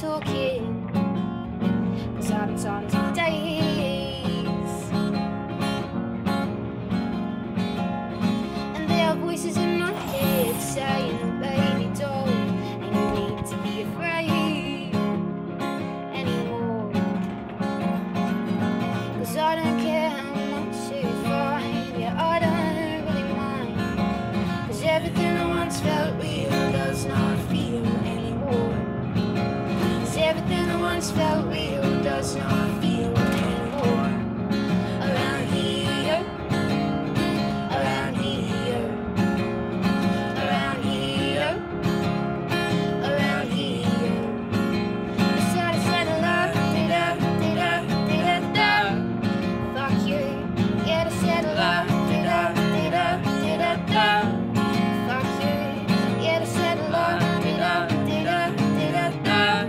Talking, 'cause I've been talking for days, and there are voices in my head saying, oh, baby doll, and you need to be afraid anymore, 'cause I don't care how much you find. Yeah, I don't really mind, 'cause everything I once felt real does not feel anymore. Everything that once felt real does not feel anymore. Around here, around here, around here, around here. I said I said love, did I, did I, did I, did I? Fuck you. Yeah, I said love, did I, did I, did I, did I? Fuck you. Yeah, I said love, did I, did I, did I, did I?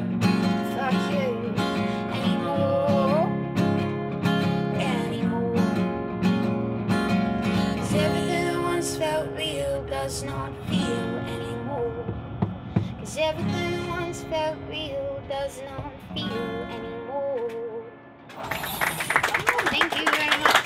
Does not feel anymore, 'cause everything that once felt real does not feel anymore. Oh, thank you very much.